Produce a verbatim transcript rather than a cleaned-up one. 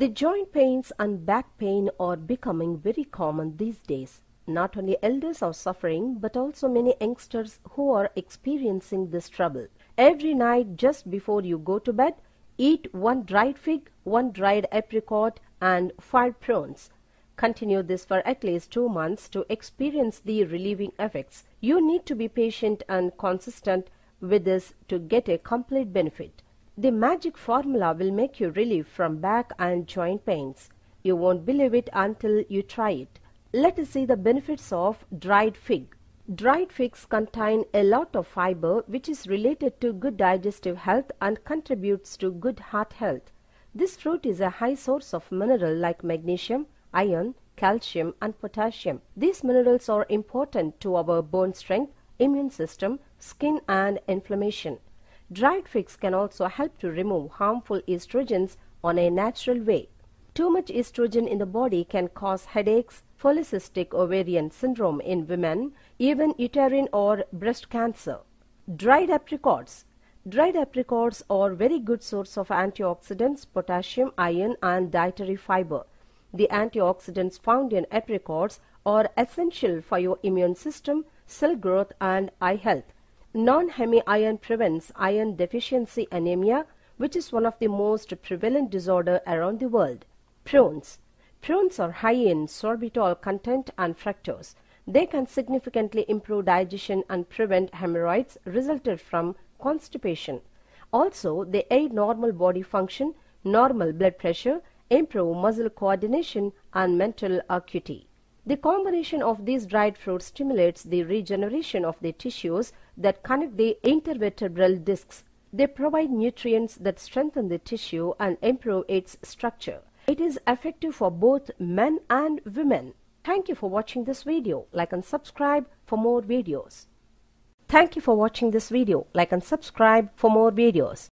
The joint pains and back pain are becoming very common these days. Not only elders are suffering, but also many youngsters who are experiencing this trouble. Every night just before you go to bed, eat one dried fig, one dried apricot and five prunes. Continue this for at least two months to experience the relieving effects. You need to be patient and consistent with this to get a complete benefit. The magic formula will make you relief from back and joint pains. You won't believe it until you try it. Let us see the benefits of dried fig. Dried figs contain a lot of fiber, which is related to good digestive health and contributes to good heart health. This fruit is a high source of minerals like magnesium, iron, calcium and potassium. These minerals are important to our bone strength, immune system, skin and inflammation. Dried figs can also help to remove harmful estrogens on a natural way. Too much estrogen in the body can cause headaches, polycystic ovarian syndrome in women, even uterine or breast cancer. Dried apricots. Dried apricots are very good source of antioxidants, potassium, iron and dietary fiber. The antioxidants found in apricots are essential for your immune system, cell growth and eye health. Non-heme iron prevents iron deficiency anemia, which is one of the most prevalent disorder around the world. Prunes. Prunes are high in sorbitol content and fructose. They can significantly improve digestion and prevent hemorrhoids resulted from constipation. Also, they aid normal body function, normal blood pressure, improve muscle coordination and mental acuity. The combination of these dried fruits stimulates the regeneration of the tissues that connect the intervertebral discs. They provide nutrients that strengthen the tissue and improve its structure. It is effective for both men and women. Thank you for watching this video. Like and subscribe for more videos. Thank you for watching this video. Like and subscribe for more videos.